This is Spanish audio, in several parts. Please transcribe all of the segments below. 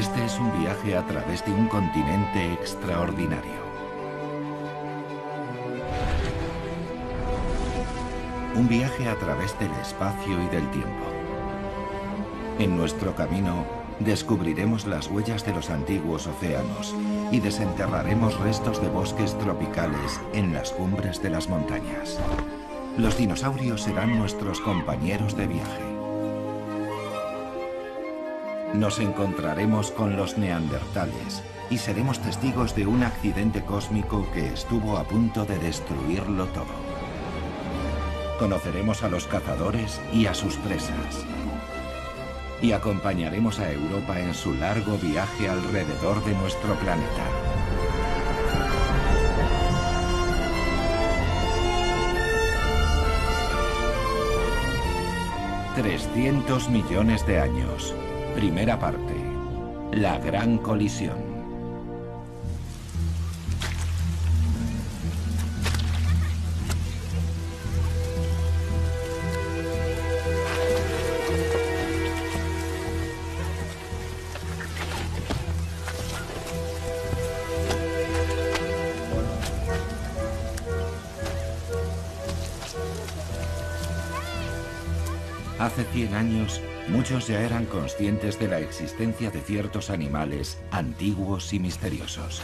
Este es un viaje a través de un continente extraordinario. Un viaje a través del espacio y del tiempo. En nuestro camino descubriremos las huellas de los antiguos océanos y desenterraremos restos de bosques tropicales en las cumbres de las montañas. Los dinosaurios serán nuestros compañeros de viaje. Nos encontraremos con los neandertales y seremos testigos de un accidente cósmico que estuvo a punto de destruirlo todo. Conoceremos a los cazadores y a sus presas. Y acompañaremos a Europa en su largo viaje alrededor de nuestro planeta. «300 millones de años». Primera parte. La gran colisión. Hace 100 años, muchos ya eran conscientes de la existencia de ciertos animales antiguos y misteriosos.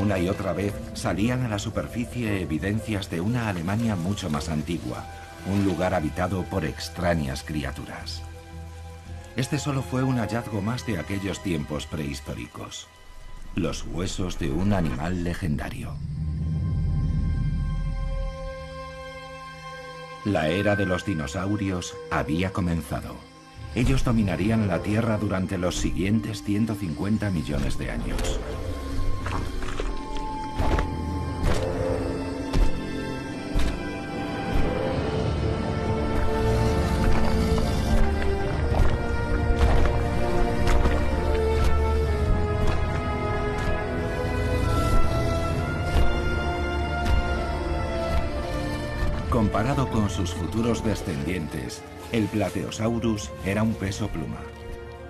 Una y otra vez salían a la superficie evidencias de una Alemania mucho más antigua, un lugar habitado por extrañas criaturas. Este solo fue un hallazgo más de aquellos tiempos prehistóricos: los huesos de un animal legendario. La era de los dinosaurios había comenzado. Ellos dominarían la Tierra durante los siguientes 150 millones de años. Comparado con sus futuros descendientes, el Plateosaurus era un peso pluma.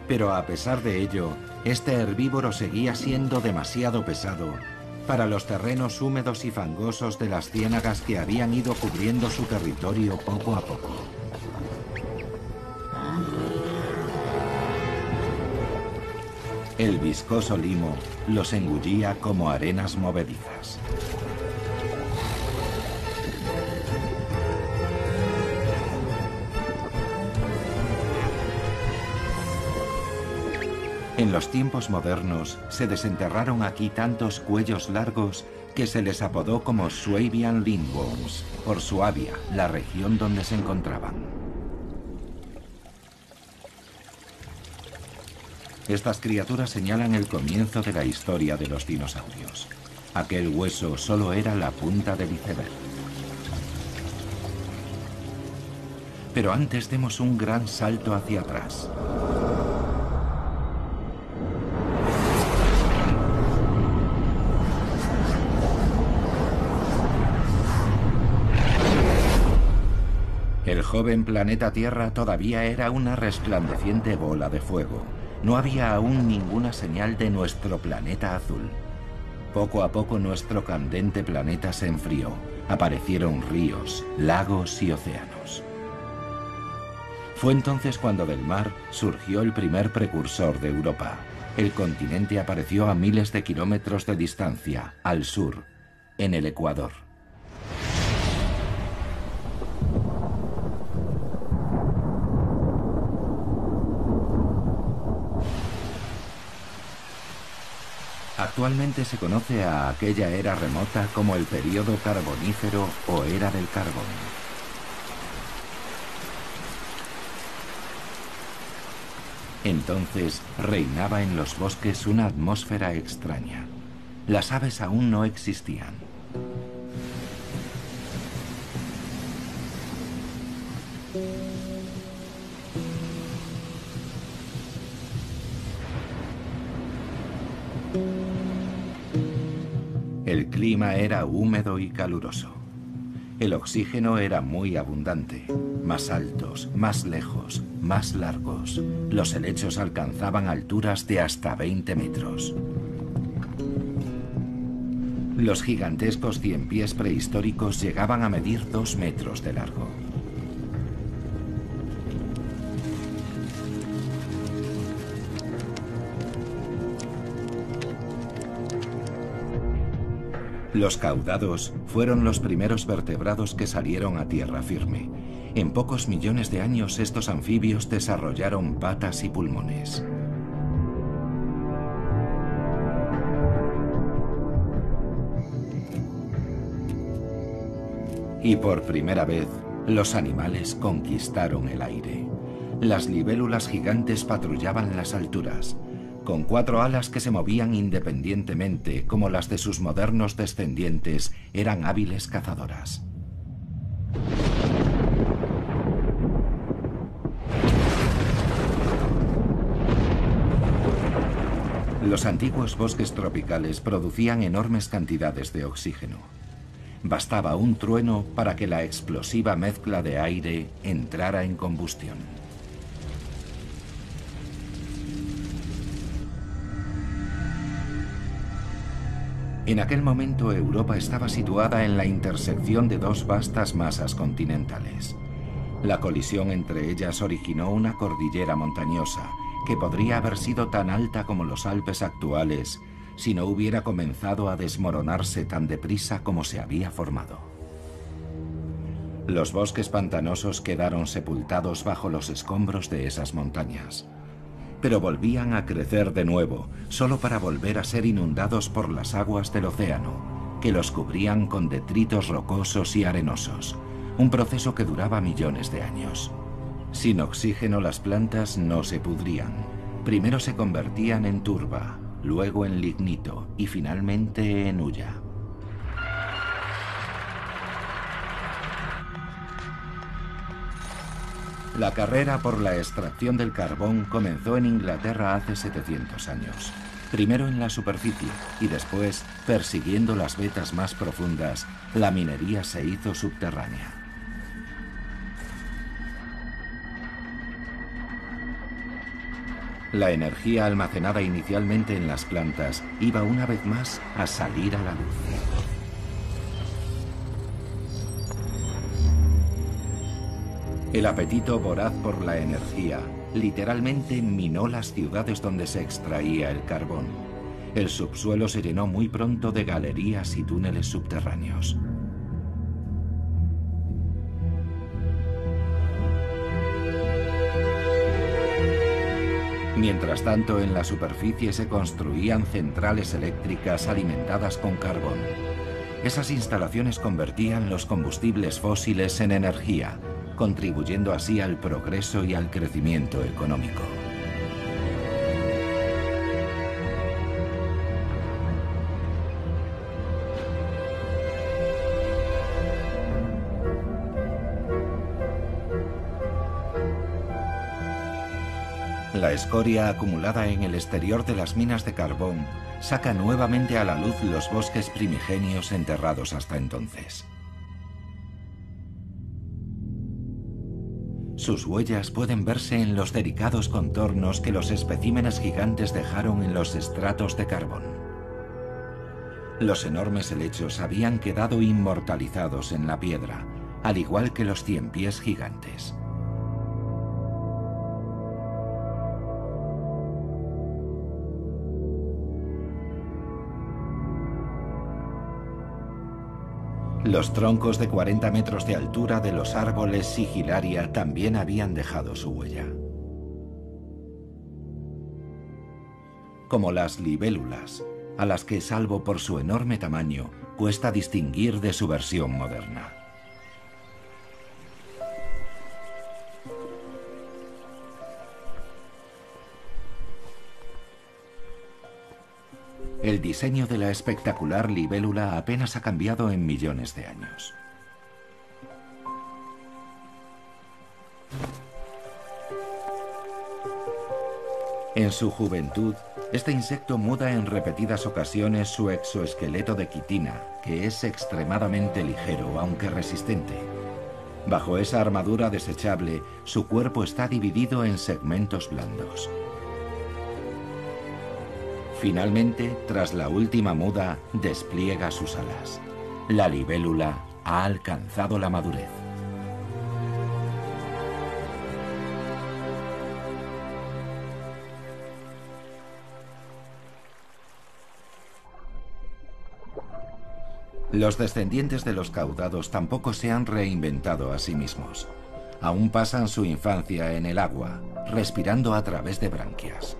Pero a pesar de ello, este herbívoro seguía siendo demasiado pesado para los terrenos húmedos y fangosos de las ciénagas que habían ido cubriendo su territorio poco a poco. El viscoso limo los engullía como arenas movedizas. En los tiempos modernos se desenterraron aquí tantos cuellos largos que se les apodó como Swabian Lindworms, por Suabia, la región donde se encontraban. Estas criaturas señalan el comienzo de la historia de los dinosaurios. Aquel hueso solo era la punta del iceberg. Pero antes demos un gran salto hacia atrás. El joven planeta Tierra todavía era una resplandeciente bola de fuego. No había aún ninguna señal de nuestro planeta azul. Poco a poco nuestro candente planeta se enfrió. Aparecieron ríos, lagos y océanos. Fue entonces cuando del mar surgió el primer precursor de Europa. El continente apareció a miles de kilómetros de distancia, al sur, en el Ecuador. Actualmente se conoce a aquella era remota como el período carbonífero o era del carbón. Entonces reinaba en los bosques una atmósfera extraña. Las aves aún no existían. El clima era húmedo y caluroso. El oxígeno era muy abundante, más altos, más lejos, más largos. Los helechos alcanzaban alturas de hasta 20 metros. Los gigantescos ciempiés prehistóricos llegaban a medir 2 metros de largo. Los caudados fueron los primeros vertebrados que salieron a tierra firme. En pocos millones de años estos anfibios desarrollaron patas y pulmones. Y por primera vez, los animales conquistaron el aire. Las libélulas gigantes patrullaban las alturas, con 4 alas que se movían independientemente, como las de sus modernos descendientes, eran hábiles cazadoras. Los antiguos bosques tropicales producían enormes cantidades de oxígeno. Bastaba un trueno para que la explosiva mezcla de aire entrara en combustión. En aquel momento Europa estaba situada en la intersección de 2 vastas masas continentales. La colisión entre ellas originó una cordillera montañosa que podría haber sido tan alta como los Alpes actuales si no hubiera comenzado a desmoronarse tan deprisa como se había formado. Los bosques pantanosos quedaron sepultados bajo los escombros de esas montañas. Pero volvían a crecer de nuevo, solo para volver a ser inundados por las aguas del océano, que los cubrían con detritos rocosos y arenosos, un proceso que duraba millones de años. Sin oxígeno las plantas no se pudrían. Primero se convertían en turba, luego en lignito y finalmente en hulla. La carrera por la extracción del carbón comenzó en Inglaterra hace 700 años. Primero en la superficie y después, persiguiendo las vetas más profundas, la minería se hizo subterránea. La energía almacenada inicialmente en las plantas iba una vez más a salir a la luz. El apetito voraz por la energía literalmente minó las ciudades donde se extraía el carbón. El subsuelo se llenó muy pronto de galerías y túneles subterráneos. Mientras tanto, en la superficie se construían centrales eléctricas alimentadas con carbón. Esas instalaciones convertían los combustibles fósiles en energía, contribuyendo así al progreso y al crecimiento económico. La escoria acumulada en el exterior de las minas de carbón saca nuevamente a la luz los bosques primigenios enterrados hasta entonces. Sus huellas pueden verse en los delicados contornos que los especímenes gigantes dejaron en los estratos de carbón. Los enormes helechos habían quedado inmortalizados en la piedra, al igual que los ciempiés gigantes. Los troncos de 40 metros de altura de los árboles sigilaria también habían dejado su huella. Como las libélulas, a las que, salvo por su enorme tamaño, cuesta distinguir de su versión moderna. El diseño de la espectacular libélula apenas ha cambiado en millones de años. En su juventud, Este insecto muda en repetidas ocasiones su exoesqueleto de quitina, que es extremadamente ligero, aunque resistente. Bajo esa armadura desechable, su cuerpo está dividido en segmentos blandos. Finalmente, tras la última muda, despliega sus alas. La libélula ha alcanzado la madurez. Los descendientes de los caudados tampoco se han reinventado a sí mismos. Aún pasan su infancia en el agua, respirando a través de branquias.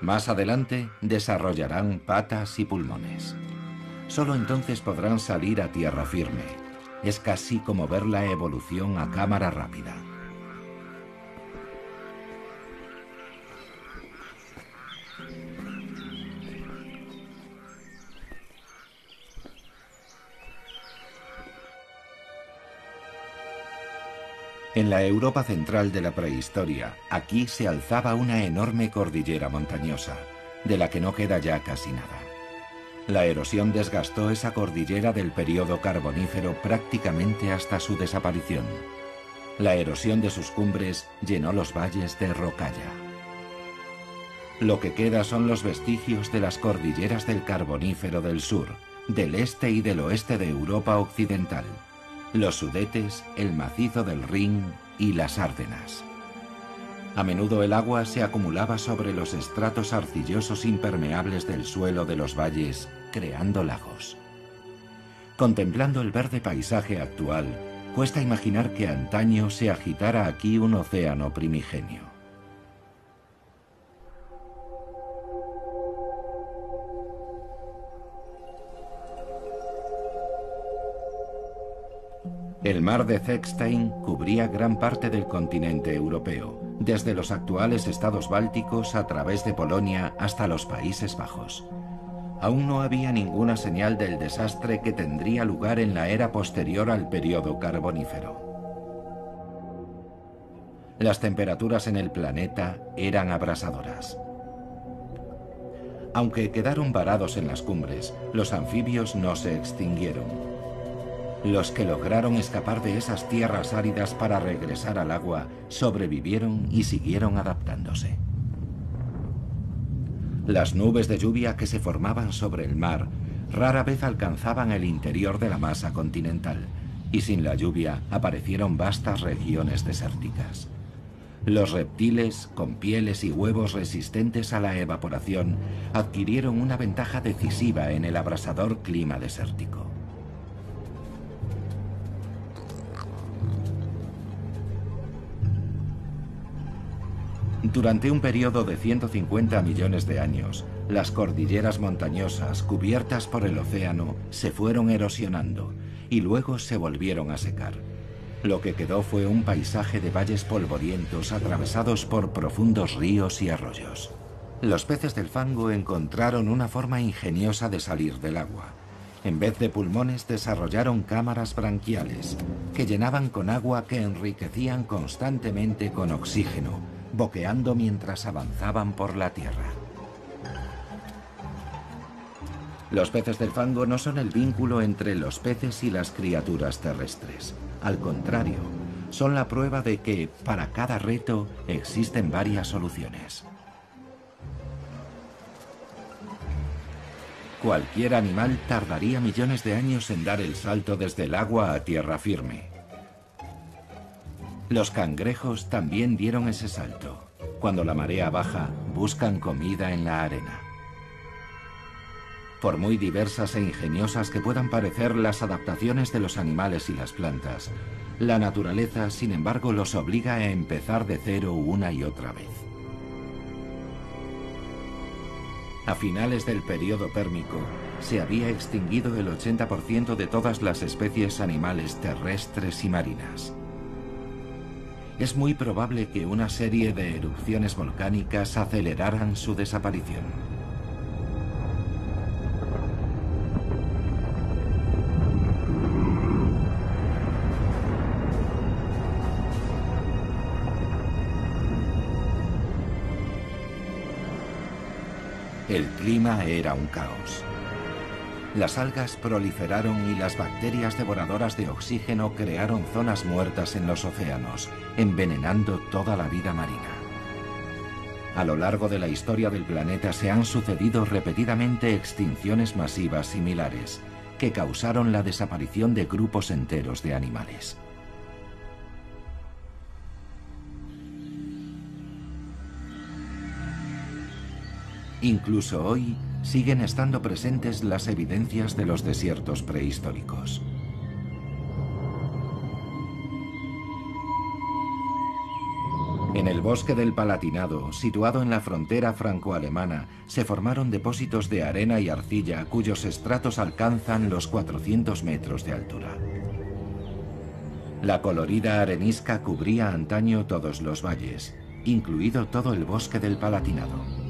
Más adelante desarrollarán patas y pulmones. Solo entonces podrán salir a tierra firme. Es casi como ver la evolución a cámara rápida. En la Europa central de la prehistoria, aquí se alzaba una enorme cordillera montañosa, de la que no queda ya casi nada. La erosión desgastó esa cordillera del período carbonífero prácticamente hasta su desaparición. La erosión de sus cumbres llenó los valles de rocalla. Lo que queda son los vestigios de las cordilleras del carbonífero del sur, del este y del oeste de Europa occidental. Los Sudetes, el macizo del Rin y las Ardenas. A menudo el agua se acumulaba sobre los estratos arcillosos impermeables del suelo de los valles, creando lagos. Contemplando el verde paisaje actual, cuesta imaginar que antaño se agitara aquí un océano primigenio. El mar de Dachstein cubría gran parte del continente europeo, desde los actuales estados bálticos a través de Polonia hasta los Países Bajos. Aún no había ninguna señal del desastre que tendría lugar en la era posterior al período carbonífero. Las temperaturas en el planeta eran abrasadoras. Aunque quedaron varados en las cumbres, los anfibios no se extinguieron. Los que lograron escapar de esas tierras áridas para regresar al agua sobrevivieron y siguieron adaptándose. Las nubes de lluvia que se formaban sobre el mar rara vez alcanzaban el interior de la masa continental, y sin la lluvia aparecieron vastas regiones desérticas. Los reptiles, con pieles y huevos resistentes a la evaporación, adquirieron una ventaja decisiva en el abrasador clima desértico. Durante un periodo de 150 millones de años, las cordilleras montañosas cubiertas por el océano se fueron erosionando y luego se volvieron a secar. Lo que quedó fue un paisaje de valles polvorientos atravesados por profundos ríos y arroyos. Los peces del fango encontraron una forma ingeniosa de salir del agua. En vez de pulmones desarrollaron cámaras branquiales que llenaban con agua que enriquecían constantemente con oxígeno, boqueando mientras avanzaban por la tierra. Los peces del fango no son el vínculo entre los peces y las criaturas terrestres. Al contrario, son la prueba de que, para cada reto, existen varias soluciones. Cualquier animal tardaría millones de años en dar el salto desde el agua a tierra firme. Los cangrejos también dieron ese salto. Cuando la marea baja, buscan comida en la arena. Por muy diversas e ingeniosas que puedan parecer las adaptaciones de los animales y las plantas, la naturaleza, sin embargo, los obliga a empezar de cero una y otra vez. A finales del período Pérmico, se había extinguido el 80% de todas las especies animales terrestres y marinas. Es muy probable que una serie de erupciones volcánicas aceleraran su desaparición. El clima era un caos. Las algas proliferaron y las bacterias devoradoras de oxígeno crearon zonas muertas en los océanos, envenenando toda la vida marina. A lo largo de la historia del planeta se han sucedido repetidamente extinciones masivas similares, que causaron la desaparición de grupos enteros de animales. Incluso hoy siguen estando presentes las evidencias de los desiertos prehistóricos. En el bosque del Palatinado, situado en la frontera franco-alemana, se formaron depósitos de arena y arcilla cuyos estratos alcanzan los 400 metros de altura. La colorida arenisca cubría antaño todos los valles, incluido todo el bosque del Palatinado.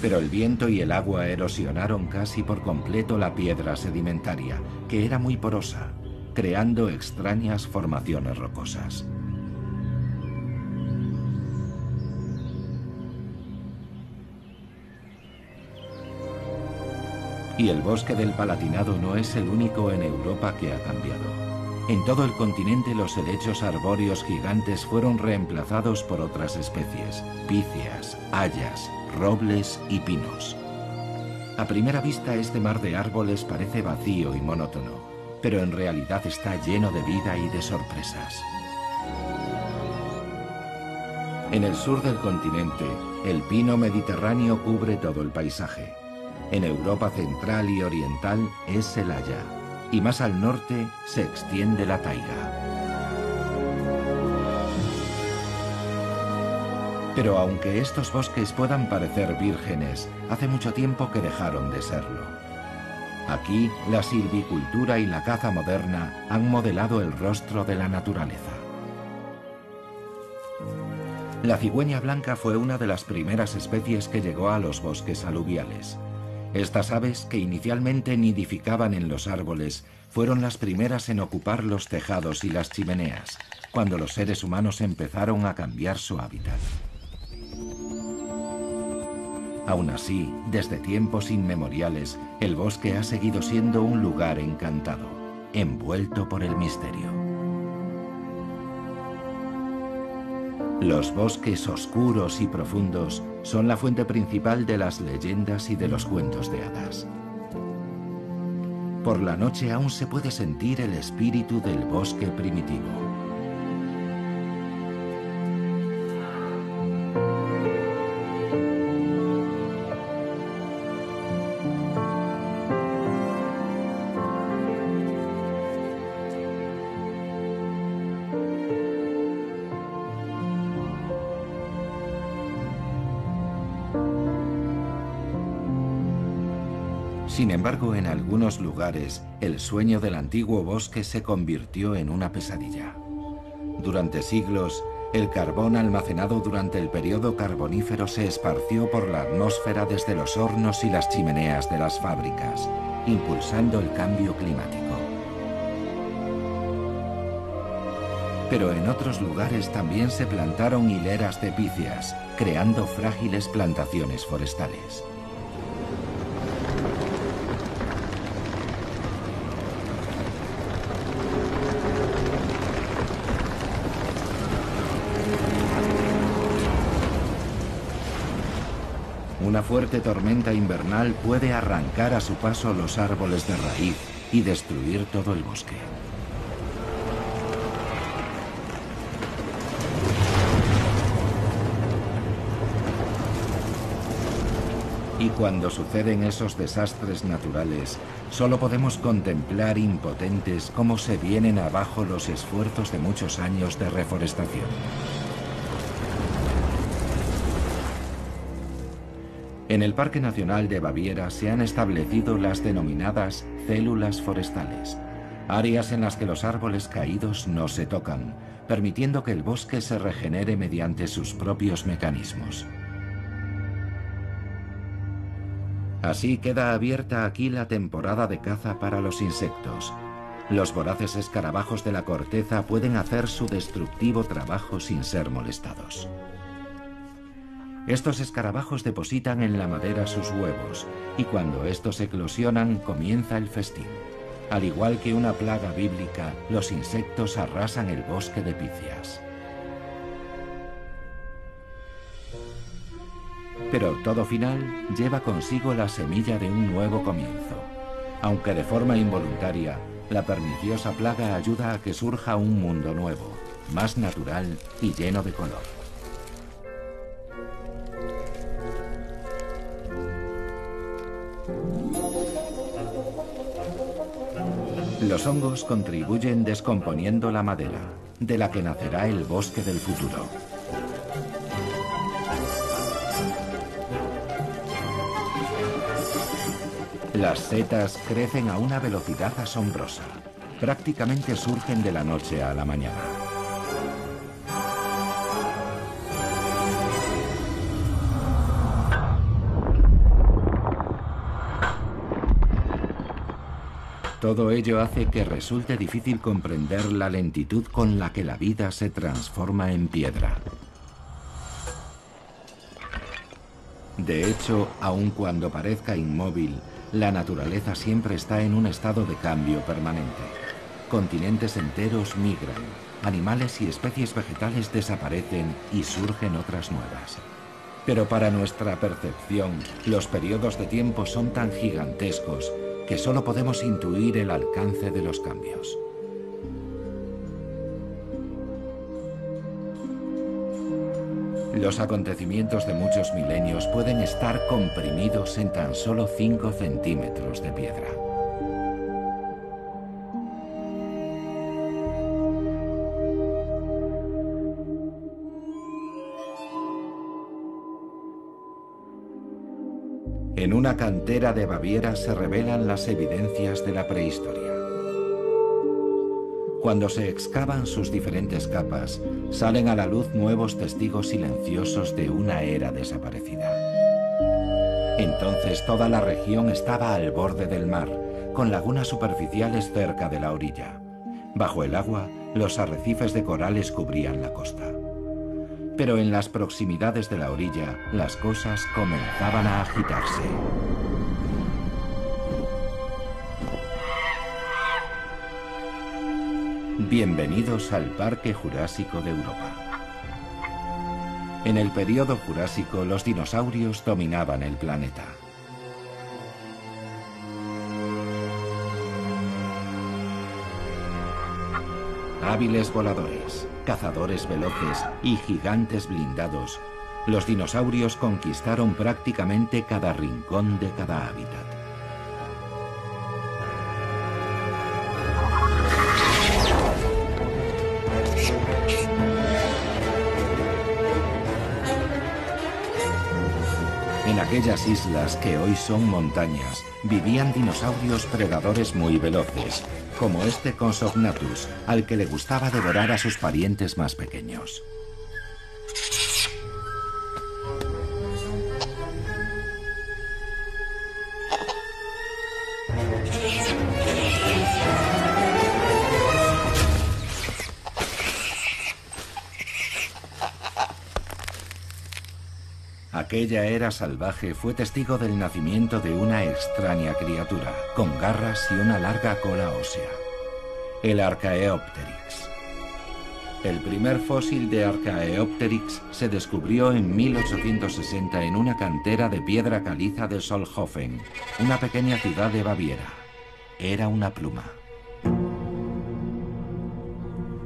Pero el viento y el agua erosionaron casi por completo la piedra sedimentaria, que era muy porosa, creando extrañas formaciones rocosas. Y el bosque del Palatinado no es el único en Europa que ha cambiado. En todo el continente los helechos arbóreos gigantes fueron reemplazados por otras especies, píceas, hayas, robles y pinos. A primera vista este mar de árboles parece vacío y monótono, pero en realidad está lleno de vida y de sorpresas. En el sur del continente, el pino mediterráneo cubre todo el paisaje. En Europa central y oriental es el haya, y más al norte se extiende la taiga. Pero aunque estos bosques puedan parecer vírgenes, hace mucho tiempo que dejaron de serlo. Aquí, la silvicultura y la caza moderna han modelado el rostro de la naturaleza. La cigüeña blanca fue una de las primeras especies que llegó a los bosques aluviales. Estas aves, que inicialmente nidificaban en los árboles, fueron las primeras en ocupar los tejados y las chimeneas, cuando los seres humanos empezaron a cambiar su hábitat. Aún así, desde tiempos inmemoriales, el bosque ha seguido siendo un lugar encantado, envuelto por el misterio. Los bosques oscuros y profundos son la fuente principal de las leyendas y de los cuentos de hadas. Por la noche aún se puede sentir el espíritu del bosque primitivo. Sin embargo, en algunos lugares, el sueño del antiguo bosque se convirtió en una pesadilla. Durante siglos, el carbón almacenado durante el período carbonífero se esparció por la atmósfera desde los hornos y las chimeneas de las fábricas, impulsando el cambio climático. Pero en otros lugares también se plantaron hileras de píceas, creando frágiles plantaciones forestales. Una fuerte tormenta invernal puede arrancar a su paso los árboles de raíz y destruir todo el bosque. Y cuando suceden esos desastres naturales, solo podemos contemplar impotentes cómo se vienen abajo los esfuerzos de muchos años de reforestación. En el Parque Nacional de Baviera se han establecido las denominadas células forestales, áreas en las que los árboles caídos no se tocan, permitiendo que el bosque se regenere mediante sus propios mecanismos. Así queda abierta aquí la temporada de caza para los insectos. Los voraces escarabajos de la corteza pueden hacer su destructivo trabajo sin ser molestados. Estos escarabajos depositan en la madera sus huevos y cuando estos eclosionan comienza el festín. Al igual que una plaga bíblica, los insectos arrasan el bosque de picias. Pero todo final lleva consigo la semilla de un nuevo comienzo. Aunque de forma involuntaria, la perniciosa plaga ayuda a que surja un mundo nuevo, más natural y lleno de color. Los hongos contribuyen descomponiendo la madera, de la que nacerá el bosque del futuro. Las setas crecen a una velocidad asombrosa. Prácticamente surgen de la noche a la mañana. Todo ello hace que resulte difícil comprender la lentitud con la que la vida se transforma en piedra. De hecho, aun cuando parezca inmóvil, la naturaleza siempre está en un estado de cambio permanente. Continentes enteros migran, animales y especies vegetales desaparecen y surgen otras nuevas. Pero para nuestra percepción, los periodos de tiempo son tan gigantescos que solo podemos intuir el alcance de los cambios. Los acontecimientos de muchos milenios pueden estar comprimidos en tan solo 5 centímetros de piedra. En una cantera de Baviera se revelan las evidencias de la prehistoria. Cuando se excavan sus diferentes capas, salen a la luz nuevos testigos silenciosos de una era desaparecida. Entonces toda la región estaba al borde del mar, con lagunas superficiales cerca de la orilla. Bajo el agua, los arrecifes de corales cubrían la costa. Pero en las proximidades de la orilla, las cosas comenzaban a agitarse. Bienvenidos al Parque Jurásico de Europa. En el período Jurásico, los dinosaurios dominaban el planeta. Hábiles voladores, cazadores veloces y gigantes blindados, los dinosaurios conquistaron prácticamente cada rincón de cada hábitat. En aquellas islas que hoy son montañas, vivían dinosaurios predadores muy veloces, como este Consognathus, al que le gustaba devorar a sus parientes más pequeños. Aquella era salvaje fue testigo del nacimiento de una extraña criatura, con garras y una larga cola ósea, el Archaeopteryx. El primer fósil de Archaeopteryx se descubrió en 1860 en una cantera de piedra caliza de Solnhofen, una pequeña ciudad de Baviera. Era una pluma.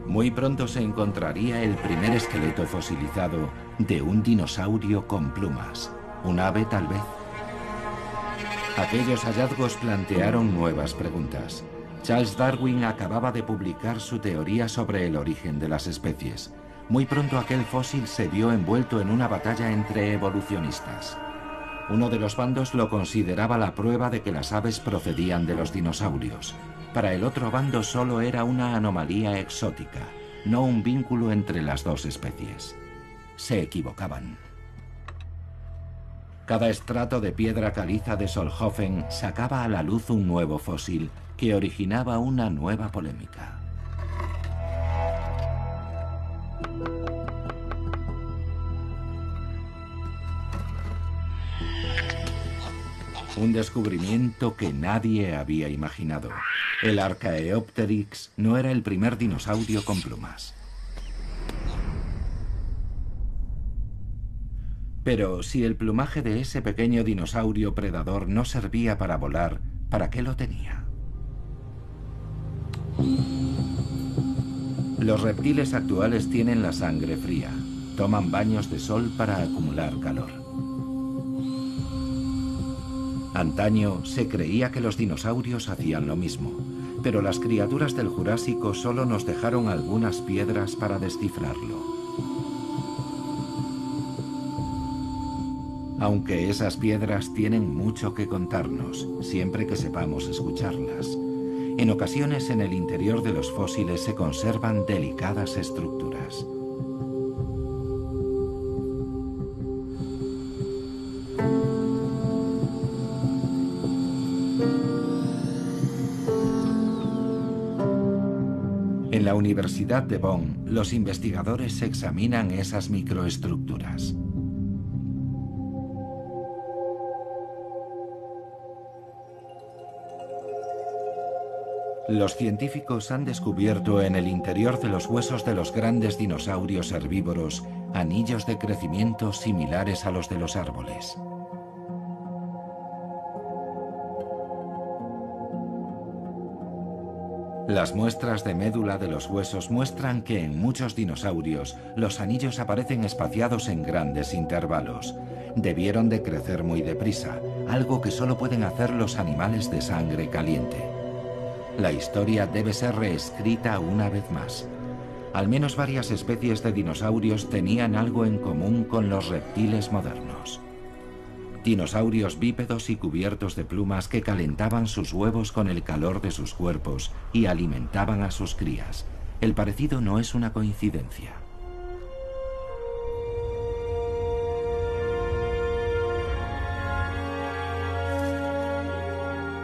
Muy pronto se encontraría el primer esqueleto fosilizado de un dinosaurio con plumas, un ave tal vez. Aquellos hallazgos plantearon nuevas preguntas. Charles Darwin acababa de publicar su teoría sobre el origen de las especies. Muy pronto aquel fósil se vio envuelto en una batalla entre evolucionistas. Uno de los bandos lo consideraba la prueba de que las aves procedían de los dinosaurios. Para el otro bando solo era una anomalía exótica, no un vínculo entre las dos especies. Se equivocaban. Cada estrato de piedra caliza de Solnhofen sacaba a la luz un nuevo fósil que originaba una nueva polémica. un descubrimiento que nadie había imaginado. El Archaeopteryx no era el primer dinosaurio con plumas. Pero si el plumaje de ese pequeño dinosaurio predador no servía para volar, ¿para qué lo tenía? Los reptiles actuales tienen la sangre fría. Toman baños de sol para acumular calor. Antaño se creía que los dinosaurios hacían lo mismo, pero las criaturas del Jurásico solo nos dejaron algunas piedras para descifrarlo. Aunque esas piedras tienen mucho que contarnos, siempre que sepamos escucharlas. En ocasiones en el interior de los fósiles se conservan delicadas estructuras. En la Universidad de Bonn, los investigadores examinan esas microestructuras. Los científicos han descubierto en el interior de los huesos de los grandes dinosaurios herbívoros anillos de crecimiento similares a los de los árboles. Las muestras de médula de los huesos muestran que en muchos dinosaurios los anillos aparecen espaciados en grandes intervalos. Debieron de crecer muy deprisa, algo que solo pueden hacer los animales de sangre caliente. La historia debe ser reescrita una vez más. Al menos varias especies de dinosaurios tenían algo en común con los reptiles modernos. Dinosaurios bípedos y cubiertos de plumas que calentaban sus huevos con el calor de sus cuerpos y alimentaban a sus crías. El parecido no es una coincidencia.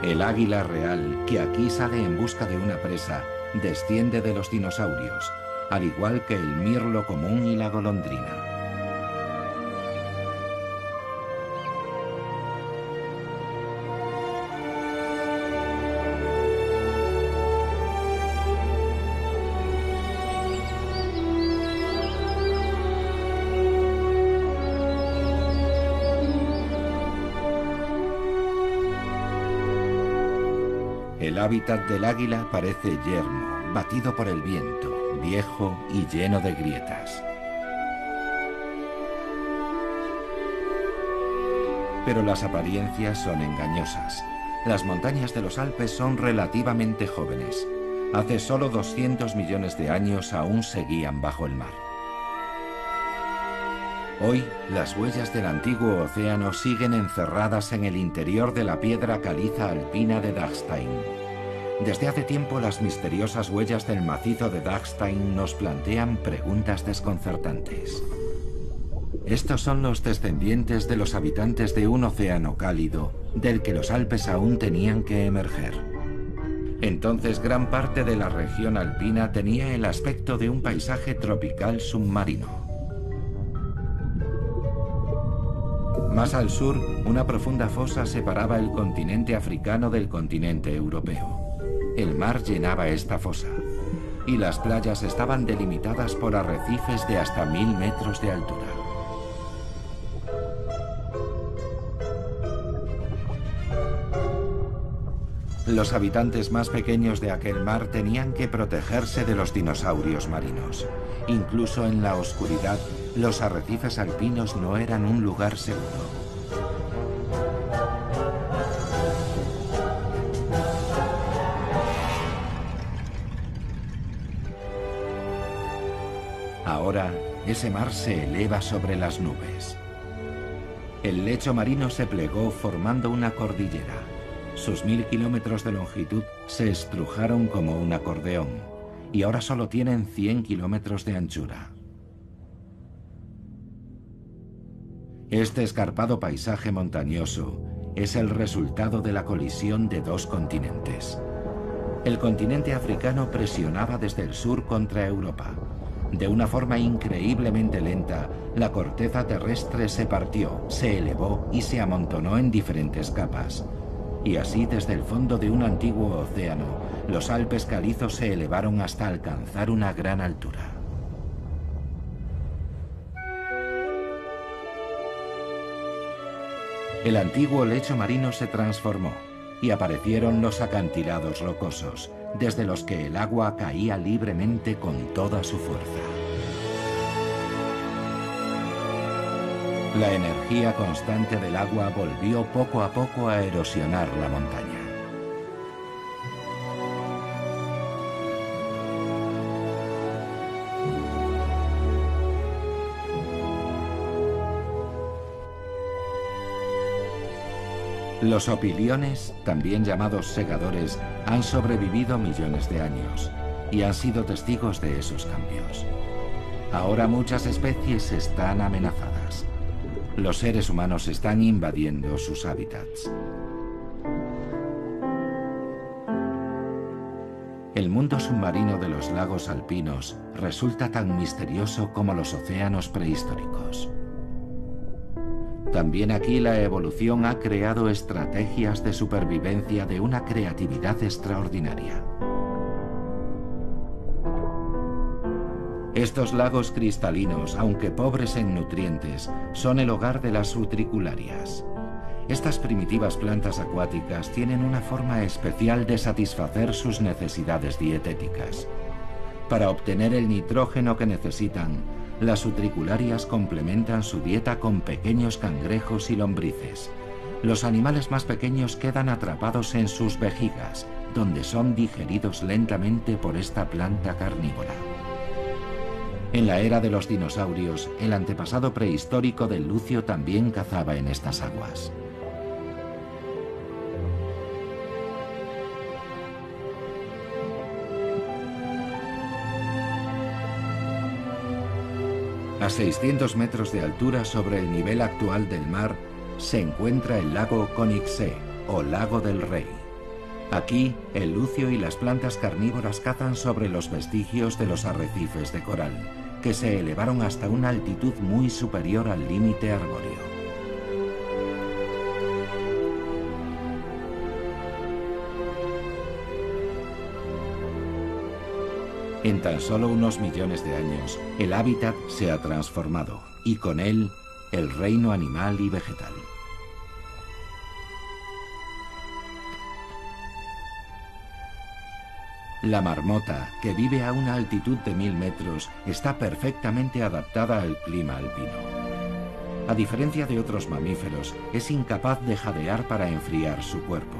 El águila real, que aquí sale en busca de una presa, desciende de los dinosaurios, al igual que el mirlo común y la golondrina. El hábitat del águila parece yermo, batido por el viento, viejo y lleno de grietas. Pero las apariencias son engañosas. Las montañas de los Alpes son relativamente jóvenes. Hace solo 200 millones de años aún seguían bajo el mar. Hoy, las huellas del antiguo océano siguen encerradas en el interior de la piedra caliza alpina de Dachstein. Desde hace tiempo las misteriosas huellas del macizo de Dachstein nos plantean preguntas desconcertantes. Estos son los descendientes de los habitantes de un océano cálido, del que los Alpes aún tenían que emerger. Entonces gran parte de la región alpina tenía el aspecto de un paisaje tropical submarino. Más al sur, una profunda fosa separaba el continente africano del continente europeo. El mar llenaba esta fosa, y las playas estaban delimitadas por arrecifes de hasta 1000 metros de altura. Los habitantes más pequeños de aquel mar tenían que protegerse de los dinosaurios marinos. Incluso en la oscuridad, los arrecifes alpinos no eran un lugar seguro. Ahora, ese mar se eleva sobre las nubes. El lecho marino se plegó formando una cordillera. Sus 1000 kilómetros de longitud se estrujaron como un acordeón, y ahora solo tienen 100 kilómetros de anchura. Este escarpado paisaje montañoso es el resultado de la colisión de dos continentes. El continente africano presionaba desde el sur contra Europa. De una forma increíblemente lenta, la corteza terrestre se partió, se elevó y se amontonó en diferentes capas. Y así, desde el fondo de un antiguo océano, los Alpes calizos se elevaron hasta alcanzar una gran altura. El antiguo lecho marino se transformó y aparecieron los acantilados rocosos, desde los que el agua caía libremente con toda su fuerza. La energía constante del agua volvió poco a poco a erosionar la montaña. Los opiliones, también llamados segadores, han sobrevivido millones de años y han sido testigos de esos cambios. Ahora muchas especies están amenazadas. Los seres humanos están invadiendo sus hábitats. El mundo submarino de los lagos alpinos resulta tan misterioso como los océanos prehistóricos. También aquí la evolución ha creado estrategias de supervivencia de una creatividad extraordinaria. Estos lagos cristalinos, aunque pobres en nutrientes, son el hogar de las utricularias. Estas primitivas plantas acuáticas tienen una forma especial de satisfacer sus necesidades dietéticas. Para obtener el nitrógeno que necesitan, las utricularias complementan su dieta con pequeños cangrejos y lombrices. Los animales más pequeños quedan atrapados en sus vejigas, donde son digeridos lentamente por esta planta carnívora. En la era de los dinosaurios, el antepasado prehistórico del lucio también cazaba en estas aguas. A 600 metros de altura sobre el nivel actual del mar se encuentra el lago Conixé, o Lago del Rey. Aquí, el lucio y las plantas carnívoras cazan sobre los vestigios de los arrecifes de coral, que se elevaron hasta una altitud muy superior al límite arbóreo. En tan solo unos millones de años, el hábitat se ha transformado, y con él, el reino animal y vegetal. La marmota, que vive a una altitud de 1000 metros, está perfectamente adaptada al clima alpino. A diferencia de otros mamíferos, es incapaz de jadear para enfriar su cuerpo.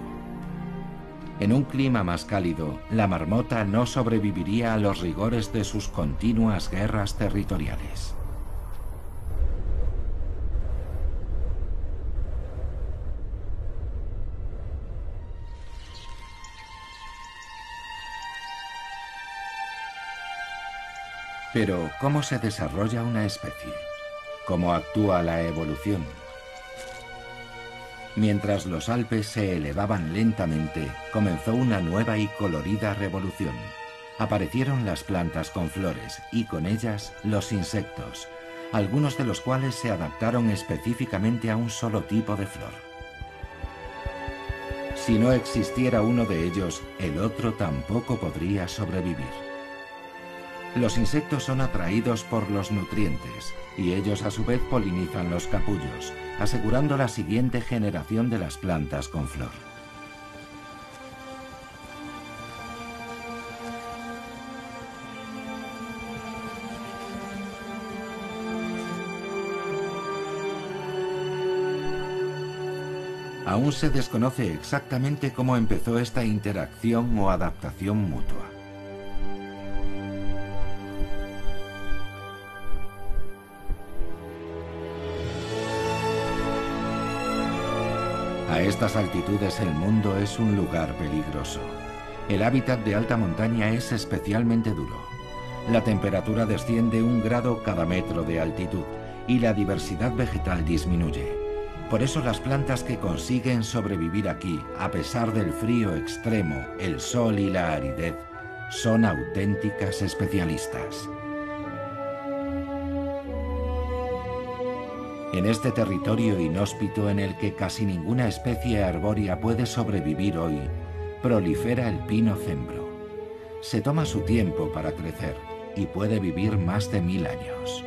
En un clima más cálido, la marmota no sobreviviría a los rigores de sus continuas guerras territoriales. Pero, ¿cómo se desarrolla una especie? ¿Cómo actúa la evolución? Mientras los Alpes se elevaban lentamente, comenzó una nueva y colorida revolución. Aparecieron las plantas con flores y con ellas los insectos, algunos de los cuales se adaptaron específicamente a un solo tipo de flor. Si no existiera uno de ellos, el otro tampoco podría sobrevivir. Los insectos son atraídos por los nutrientes y ellos a su vez polinizan los capullos, asegurando la siguiente generación de las plantas con flor. Aún se desconoce exactamente cómo empezó esta interacción o adaptación mutua. A estas altitudes el mundo es un lugar peligroso. El hábitat de alta montaña es especialmente duro. La temperatura desciende 1 grado cada metro de altitud y la diversidad vegetal disminuye. Por eso las plantas que consiguen sobrevivir aquí, a pesar del frío extremo, el sol y la aridez, son auténticas especialistas. En este territorio inhóspito en el que casi ninguna especie arbórea puede sobrevivir hoy, prolifera el pino cembro. Se toma su tiempo para crecer y puede vivir más de 1000 años.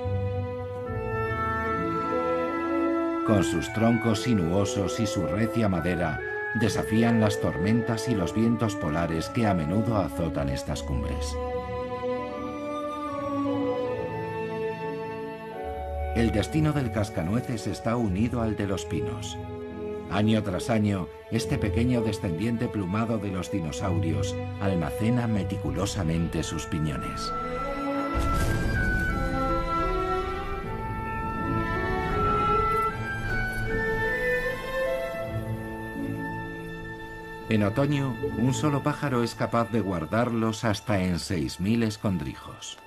Con sus troncos sinuosos y su recia madera, desafían las tormentas y los vientos polares que a menudo azotan estas cumbres. El destino del cascanueces está unido al de los pinos. Año tras año, este pequeño descendiente plumado de los dinosaurios almacena meticulosamente sus piñones. En otoño, un solo pájaro es capaz de guardarlos hasta en 6000 escondrijos.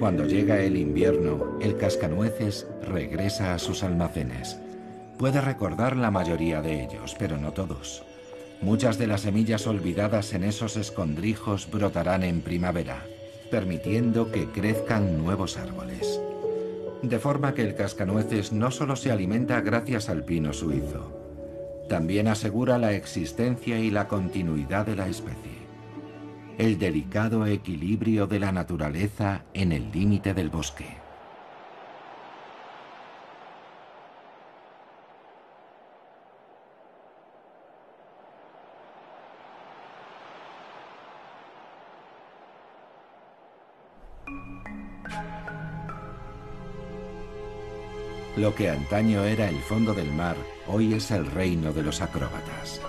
Cuando llega el invierno, el cascanueces regresa a sus almacenes. Puede recordar la mayoría de ellos, pero no todos. Muchas de las semillas olvidadas en esos escondrijos brotarán en primavera, permitiendo que crezcan nuevos árboles. De forma que el cascanueces no solo se alimenta gracias al pino suizo, también asegura la existencia y la continuidad de la especie. El delicado equilibrio de la naturaleza en el límite del bosque. Lo que antaño era el fondo del mar, hoy es el reino de los acróbatas.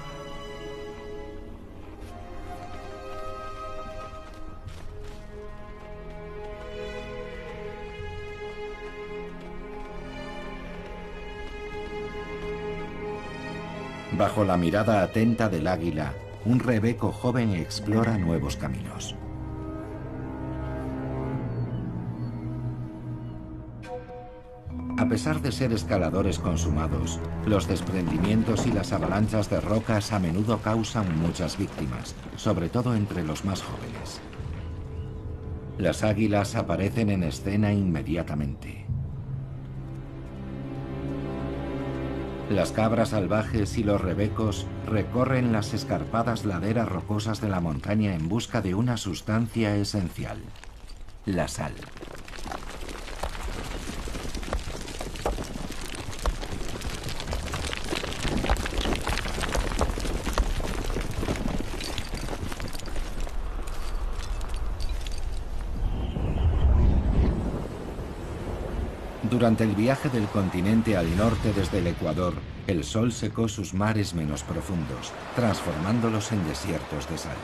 Bajo la mirada atenta del águila, un rebeco joven explora nuevos caminos. A pesar de ser escaladores consumados, los desprendimientos y las avalanchas de rocas a menudo causan muchas víctimas, sobre todo entre los más jóvenes. Las águilas aparecen en escena inmediatamente. Las cabras salvajes y los rebecos recorren las escarpadas laderas rocosas de la montaña en busca de una sustancia esencial, la sal. Durante el viaje del continente al norte desde el Ecuador, el sol secó sus mares menos profundos, transformándolos en desiertos de sal.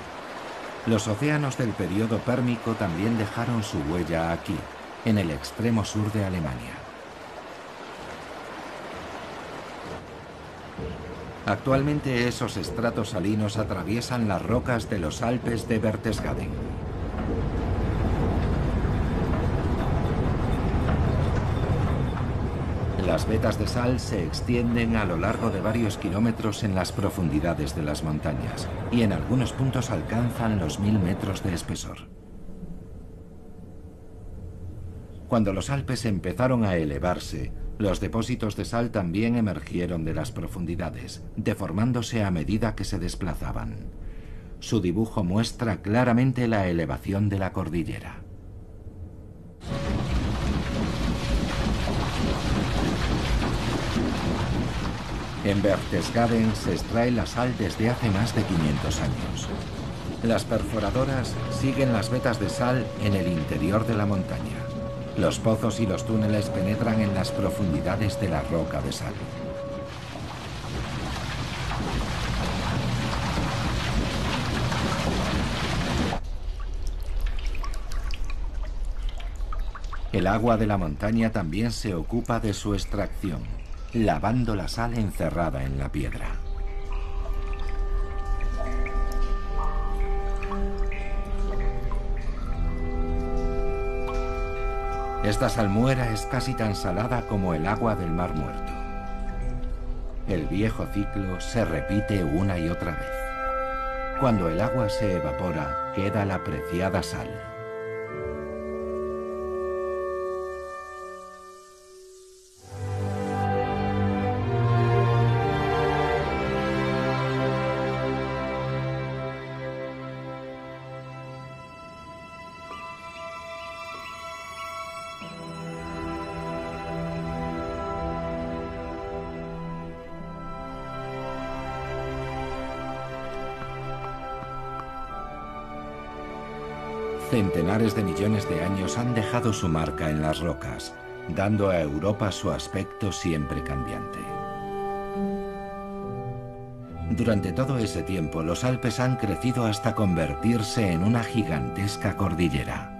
Los océanos del período Pérmico también dejaron su huella aquí, en el extremo sur de Alemania. Actualmente esos estratos salinos atraviesan las rocas de los Alpes de Berchtesgaden. Las vetas de sal se extienden a lo largo de varios kilómetros en las profundidades de las montañas y en algunos puntos alcanzan los 1000 metros de espesor. Cuando los Alpes empezaron a elevarse, los depósitos de sal también emergieron de las profundidades, deformándose a medida que se desplazaban. Su dibujo muestra claramente la elevación de la cordillera. En Berchtesgaden se extrae la sal desde hace más de 500 años. Las perforadoras siguen las vetas de sal en el interior de la montaña. Los pozos y los túneles penetran en las profundidades de la roca de sal. El agua de la montaña también se ocupa de su extracción, lavando la sal encerrada en la piedra. Esta salmuera es casi tan salada como el agua del Mar Muerto. el viejo ciclo se repite una y otra vez. Cuando el agua se evapora, queda la preciada sal. Centenares de millones de años han dejado su marca en las rocas, dando a Europa su aspecto siempre cambiante. Durante todo ese tiempo, los Alpes han crecido hasta convertirse en una gigantesca cordillera.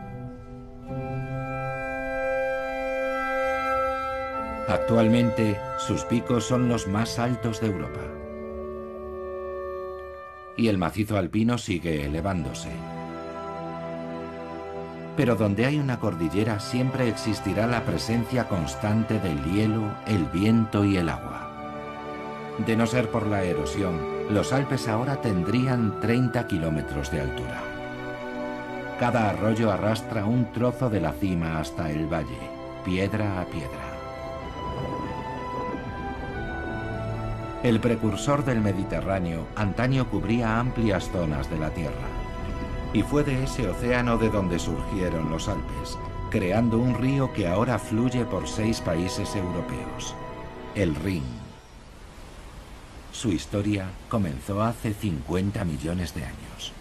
Actualmente, sus picos son los más altos de Europa. Y el macizo alpino sigue elevándose. Pero donde hay una cordillera siempre existirá la presencia constante del hielo, el viento y el agua. De no ser por la erosión, los Alpes ahora tendrían 30 kilómetros de altura. Cada arroyo arrastra un trozo de la cima hasta el valle, piedra a piedra. El precursor del Mediterráneo antaño cubría amplias zonas de la tierra. Y fue de ese océano de donde surgieron los Alpes, creando un río que ahora fluye por 6 países europeos, el Rin. Su historia comenzó hace 50 millones de años.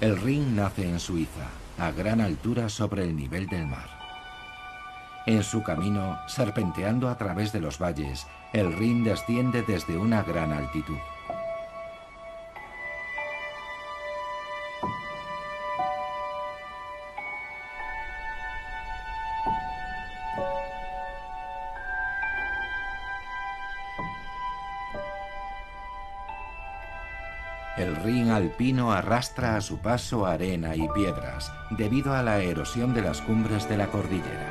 El Rin nace en Suiza, a gran altura sobre el nivel del mar. En su camino, serpenteando a través de los valles, el Rin desciende desde una gran altitud. Alpino arrastra a su paso arena y piedras debido a la erosión de las cumbres de la cordillera.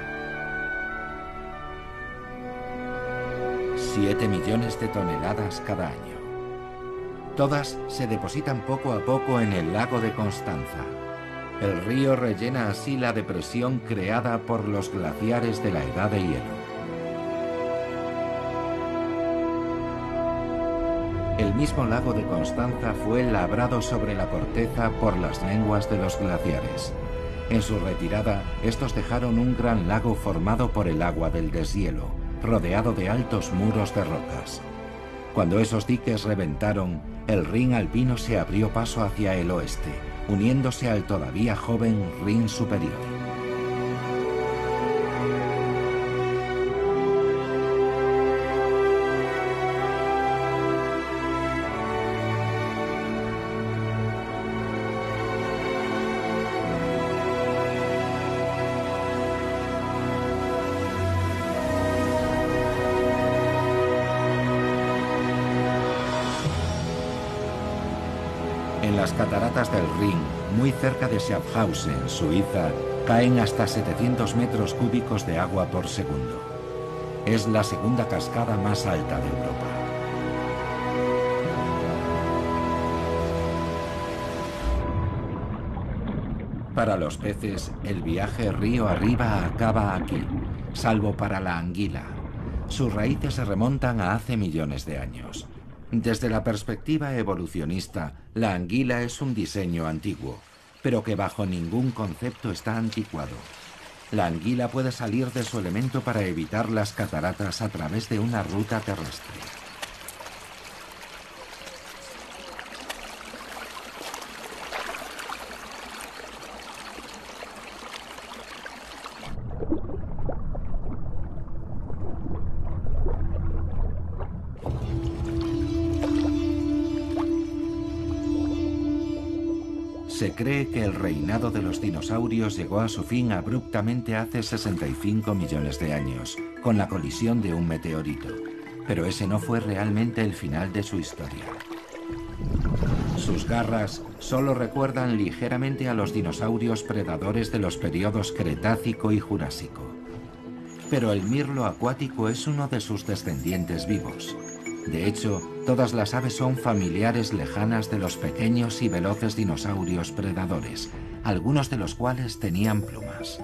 7 millones de toneladas cada año. Todas se depositan poco a poco en el lago de Constanza. El río rellena así la depresión creada por los glaciares de la Edad de Hielo. El mismo lago de Constanza fue labrado sobre la corteza por las lenguas de los glaciares. En su retirada, estos dejaron un gran lago formado por el agua del deshielo, rodeado de altos muros de rocas. Cuando esos diques reventaron, el Rin alpino se abrió paso hacia el oeste, uniéndose al todavía joven Rin superior. Las cataratas del Rin, muy cerca de Schaffhausen, Suiza, caen hasta 700 metros cúbicos de agua por segundo. Es la segunda cascada más alta de Europa. Para los peces, el viaje río arriba acaba aquí, salvo para la anguila. Sus raíces se remontan a hace millones de años. Desde la perspectiva evolucionista, la anguila es un diseño antiguo, pero que bajo ningún concepto está anticuado. La anguila puede salir de su elemento para evitar las cataratas a través de una ruta terrestre. Se cree que el reinado de los dinosaurios llegó a su fin abruptamente hace 65 millones de años, con la colisión de un meteorito, pero ese no fue realmente el final de su historia. Sus garras solo recuerdan ligeramente a los dinosaurios predadores de los periodos Cretácico y Jurásico, pero el mirlo acuático es uno de sus descendientes vivos. De hecho, todas las aves son familiares lejanas de los pequeños y veloces dinosaurios predadores, algunos de los cuales tenían plumas.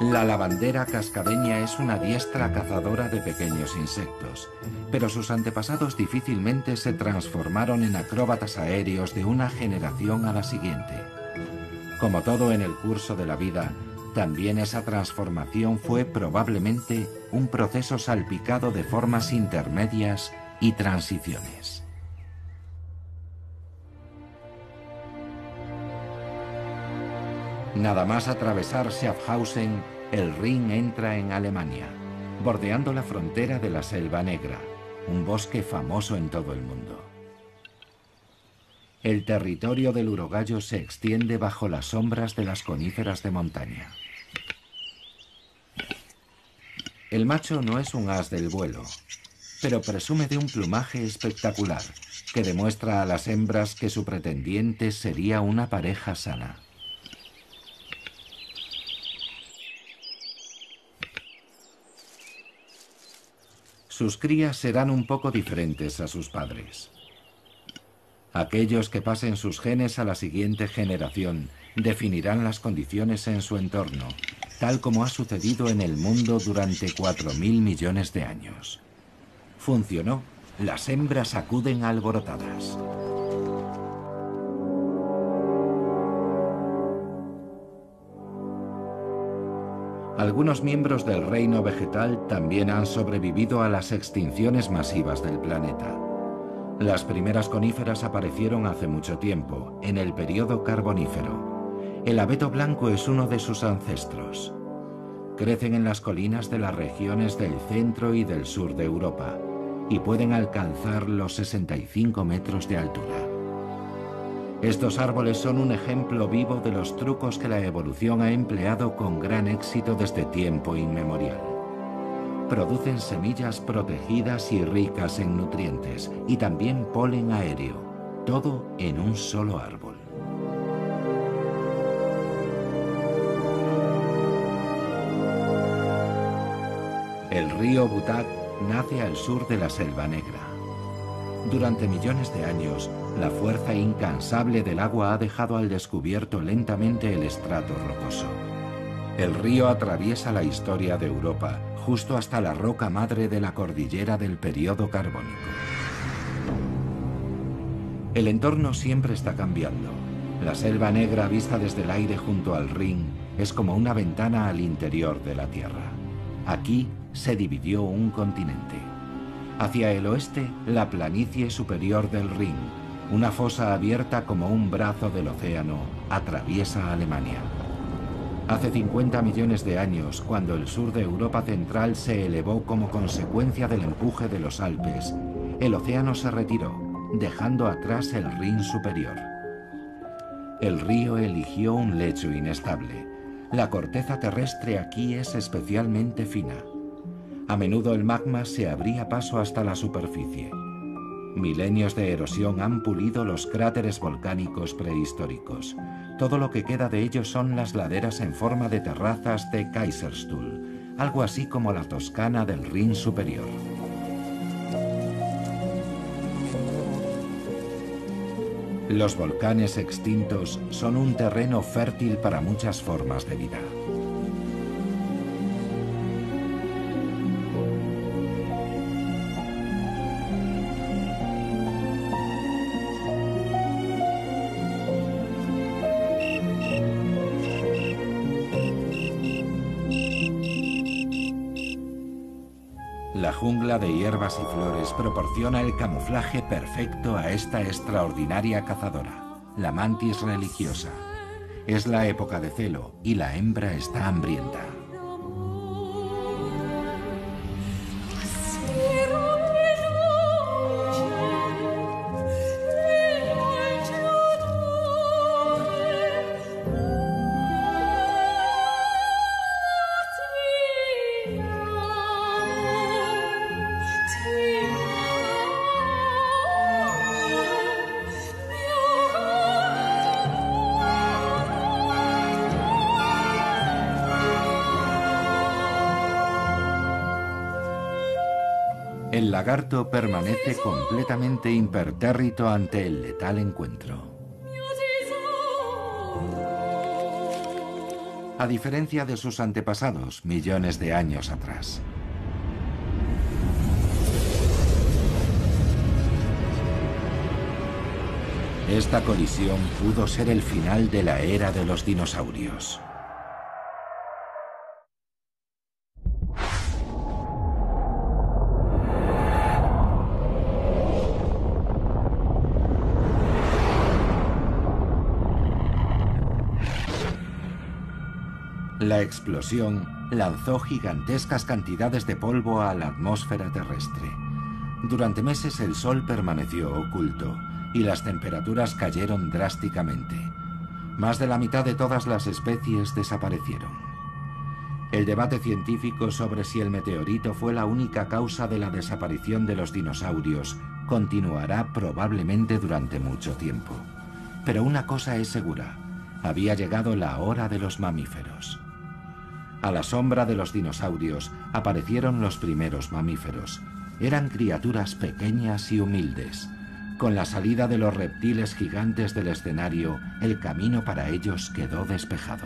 La lavandera cascabeña es una diestra cazadora de pequeños insectos, pero sus antepasados difícilmente se transformaron en acróbatas aéreos de una generación a la siguiente. Como todo en el curso de la vida, también esa transformación fue probablemente un proceso salpicado de formas intermedias y transiciones. Nada más atravesar Schaffhausen, el Rin entra en Alemania, bordeando la frontera de la Selva Negra, un bosque famoso en todo el mundo. El territorio del Urogallo se extiende bajo las sombras de las coníferas de montaña. El macho no es un as del vuelo, pero presume de un plumaje espectacular que demuestra a las hembras que su pretendiente sería una pareja sana. Sus crías serán un poco diferentes a sus padres. Aquellos que pasen sus genes a la siguiente generación definirán las condiciones en su entorno, tal como ha sucedido en el mundo durante 4.000 millones de años. Funcionó. Las hembras acuden alborotadas. Algunos miembros del reino vegetal también han sobrevivido a las extinciones masivas del planeta. Las primeras coníferas aparecieron hace mucho tiempo, en el período carbonífero. El abeto blanco es uno de sus ancestros. Crecen en las colinas de las regiones del centro y del sur de Europa y pueden alcanzar los 65 metros de altura. Estos árboles son un ejemplo vivo de los trucos que la evolución ha empleado con gran éxito desde tiempo inmemorial. Producen semillas protegidas y ricas en nutrientes, y también polen aéreo, todo en un solo árbol. El río Butac nace al sur de la Selva Negra. Durante millones de años, la fuerza incansable del agua ha dejado al descubierto lentamente el estrato rocoso. El río atraviesa la historia de Europa, justo hasta la roca madre de la cordillera del período carbónico. El entorno siempre está cambiando. La Selva Negra vista desde el aire junto al Rin es como una ventana al interior de la Tierra. Aquí se dividió un continente. Hacia el oeste, la planicie superior del Rin, una fosa abierta como un brazo del océano, atraviesa Alemania. Hace 50 millones de años, cuando el sur de Europa central se elevó como consecuencia del empuje de los Alpes, el océano se retiró, dejando atrás el Rin superior. El río eligió un lecho inestable. La corteza terrestre aquí es especialmente fina. A menudo el magma se abría paso hasta la superficie. Milenios de erosión han pulido los cráteres volcánicos prehistóricos. Todo lo que queda de ellos son las laderas en forma de terrazas de Kaiserstuhl, algo así como la Toscana del Rin superior. Los volcanes extintos son un terreno fértil para muchas formas de vida. Jungla de hierbas y flores proporciona el camuflaje perfecto a esta extraordinaria cazadora, la mantis religiosa. Es la época de celo y la hembra está hambrienta. el lagarto permanece completamente impertérrito ante el letal encuentro. A diferencia de sus antepasados, millones de años atrás. Esta colisión pudo ser el final de la era de los dinosaurios. La explosión lanzó gigantescas cantidades de polvo a la atmósfera terrestre. Durante meses el sol permaneció oculto y las temperaturas cayeron drásticamente. Más de la mitad de todas las especies desaparecieron. El debate científico sobre si el meteorito fue la única causa de la desaparición de los dinosaurios continuará probablemente durante mucho tiempo. Pero una cosa es segura: había llegado la hora de los mamíferos. A la sombra de los dinosaurios aparecieron los primeros mamíferos. Eran criaturas pequeñas y humildes. Con la salida de los reptiles gigantes del escenario, el camino para ellos quedó despejado.